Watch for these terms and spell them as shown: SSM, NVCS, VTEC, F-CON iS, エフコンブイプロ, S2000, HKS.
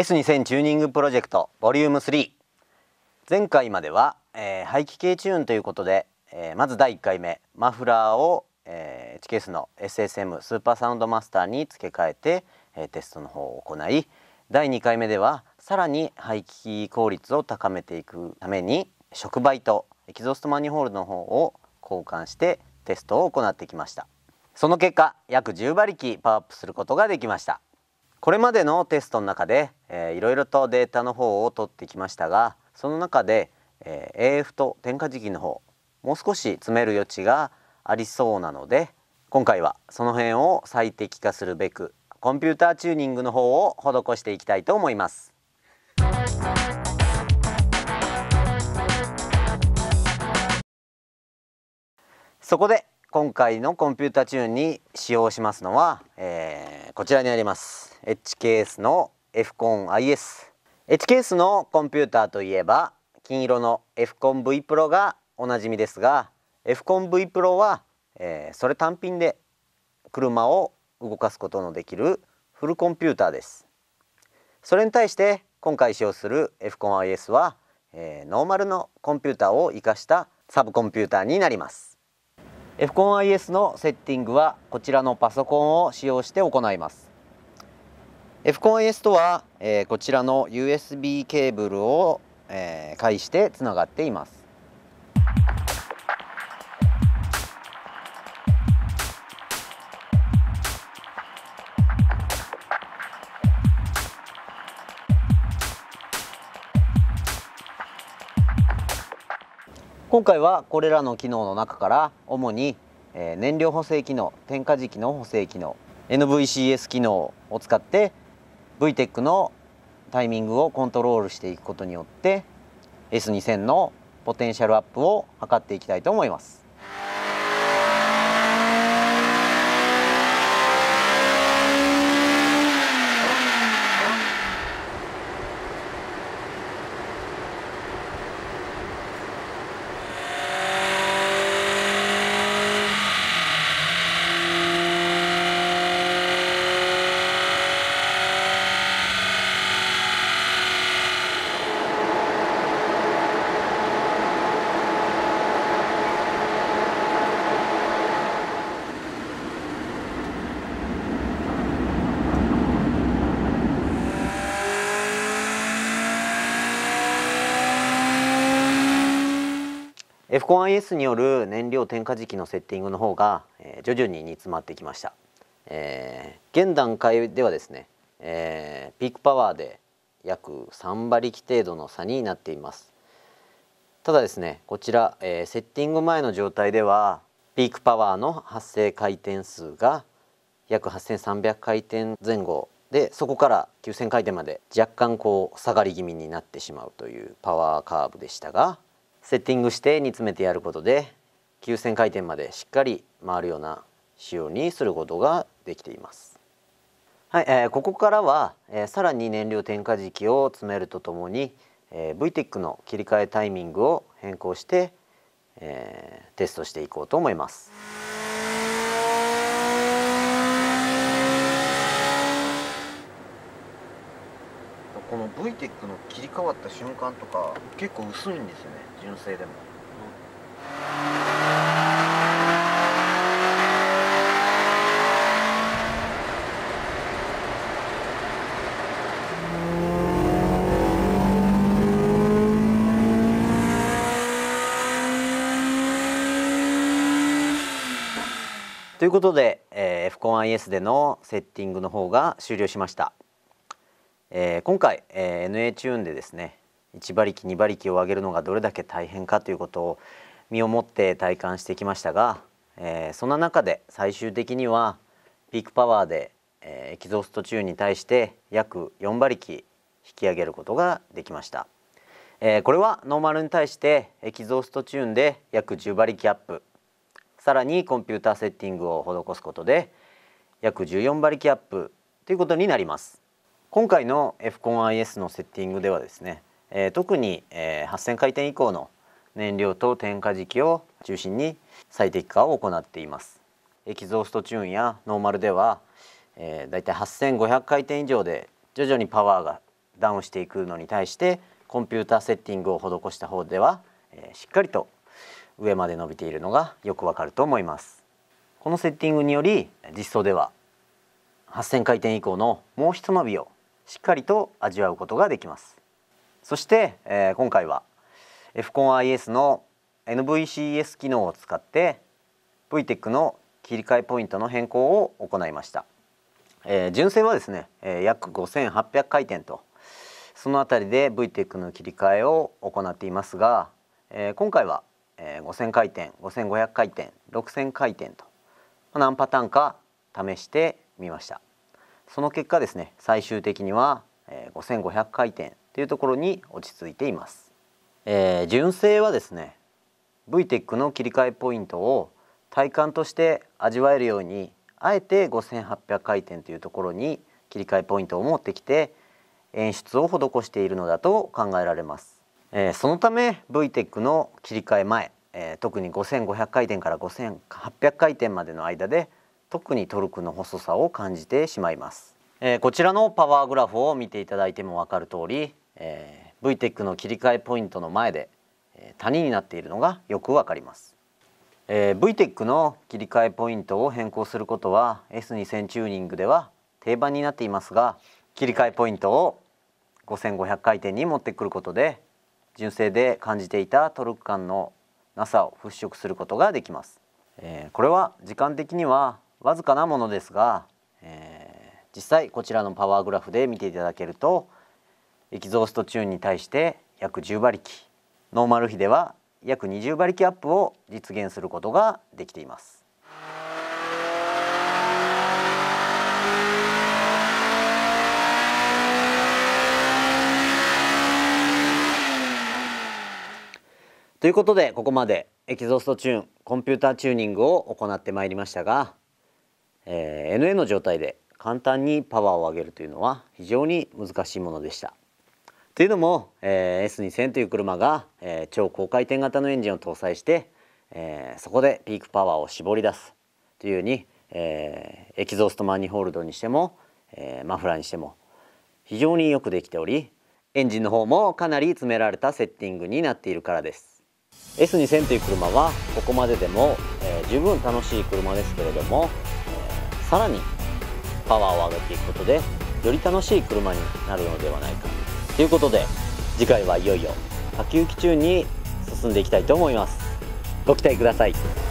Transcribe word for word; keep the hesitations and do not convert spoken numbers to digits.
エスにせん チューニングプロジェクトボリュームスリー、前回までは、えー、排気系チューンということで、えー、まずだいいっかいめマフラーを、えー、エイチケーエス の エスエスエム スーパーサウンドマスターに付け替えて、えー、テストの方を行い、だいにかいめではさらに排気効率を高めていくために触媒とエキゾストマニホールの方を交換してテストを行ってきました。その結果約じゅうばりきパワーアップすることができました。これまでのテストの中で、えー、いろいろとデータの方を取ってきましたが、その中で、えー、エーエフ と点火時期の方もう少し詰める余地がありそうなので、今回はその辺を最適化するべくコンピューターチューニングの方を施していきたいと思います。そこで今回のコンピュータチューンに使用しますのは、えー、こちらにあります エイチケーエス の エフコンアイエス。 エイチケーエス のコンピューターといえば金色の エフコンブイプロがおなじみですが、 エフコンブイプロは、えー、それ単品で車を動かすことのできるフルコンピューターです。それに対して今回使用する エフコンアイエス は、えー、ノーマルのコンピューターを生かしたサブコンピューターになります。エフコンアイエス のセッティングはこちらのパソコンを使用して行います。 エフコンアイエス とは、えー、こちらの ユーエスビー ケーブルを、えー、介してつながっています。今回はこれらの機能の中から主に燃料補正機能、点火時期の補正機能、 エヌブイシーエス 機能を使って ブイテック のタイミングをコントロールしていくことによって エスにせん のポテンシャルアップを図っていきたいと思います。エフコンアイエス による燃料点火時期のセッティングの方が徐々に煮詰まってきました。えー、現段階ではですね、えー、ピークパワーで約さんばりき程度の差になっています。ただですね、こちら、えー、セッティング前の状態ではピークパワーの発生回転数が約はっせんさんびゃくかいてん前後で、そこからきゅうせんかいてんまで若干こう下がり気味になってしまうというパワーカーブでしたが、セッティングして煮詰めてやることできゅうせんかいてんまでしっかり回るような仕様にすることができています。はい、えー、ここからは、えー、さらに燃料点火時期を詰めるとともに、えー、ブイテック の切り替えタイミングを変更して、えー、テストしていこうと思います。この ブイテック の切り替わった瞬間とか結構薄いんですよね、純正でも。ということで、えー、エフコンアイエス でのセッティングの方が終了しました。えー、今回、えー、エヌエー チューンでですねいちばりきにばりきを上げるのがどれだけ大変かということを身をもって体感してきましたが、えー、そんな中で最終的にはピークパワーで、えー、エキゾーストチューンに対して約よんばりき引き上げることができました。えー、これはノーマルに対してエキゾーストチューンで約じゅうばりきアップ、さらにコンピューターセッティングを施すことで約じゅうよんばりきアップということになります。今回の エフコンアイエス のセッティングではですね、えー、特に、えー、はっせんかいてん以降の燃料と点火時期を中心に最適化を行っています。エキゾーストチューンやノーマルでは、えー、だいたいはっせんごひゃくかいてん以上で徐々にパワーがダウンしていくのに対してコンピューターセッティングを施した方では、えー、しっかりと上まで伸びているのがよくわかると思います。このセッティングにより実装でははっせんかいてん以降のもうひと伸びをしっかりと味わうことができます。そして、えー、今回は エフコンアイエス の エヌブイシーエス 機能を使って ブイテック の切り替えポイントの変更を行いました。えー、純正はですね、えー、約ごせんはっぴゃくかいてんとそのあたりで ブイテック の切り替えを行っていますが、えー、今回は、えー、ごせんかいてん、ごせんごひゃくかいてん、ろくせんかいてんと何パターンか試してみました。その結果ですね、最終的には、えー、ごせんごひゃくかいてんというところに落ち着いています。えー、純正はですね、ブイテック の切り替えポイントを体感として味わえるようにあえてごせんはっぴゃくかいてんというところに切り替えポイントを持ってきて演出を施しているのだと考えられます。えー、そのため ブイテック の切り替え前、えー、特にごせんごひゃくかいてんからごせんはっぴゃくかいてんまでの間で特にトルクの細さを感じてしまいます。えー、こちらのパワーグラフを見ていただいても分かる通り、えー、ブイテック の切り替えポイントの前で、えー、谷になっているのがよく分かります。えー、ブイテック の切り替えポイントを変更することは エスにせん チューニングでは定番になっていますが、切り替えポイントをごせんごひゃくかいてんに持ってくることで純正で感じていたトルク感のなさを払拭することができます。えー、これは時間的にはわずかなものですが、えー、実際こちらのパワーグラフで見ていただけるとエキゾーストチューンに対して約じゅうばりき、ノーマル比では約にじゅうばりきアップを実現することができています。ということで、ここまでエキゾーストチューン、コンピューターチューニングを行ってまいりましたが、えー、エヌエー の状態で簡単にパワーを上げるというのは非常に難しいものでした。というのも、えー、エスにせん という車が、えー、超高回転型のエンジンを搭載して、えー、そこでピークパワーを絞り出すというように、えー、エキゾーストマニホールドにしても、えー、マフラーにしても非常によくできており、エンジンの方もかなり詰められたセッティングになっているからです。 エスにせん という車はここまででも、えー、十分楽しい車ですけれども、えー、さらにパワーを上げていくことでより楽しい車になるのではないかということで、次回はいよいよ先行き中に進んでいきたいと思います。ご期待ください。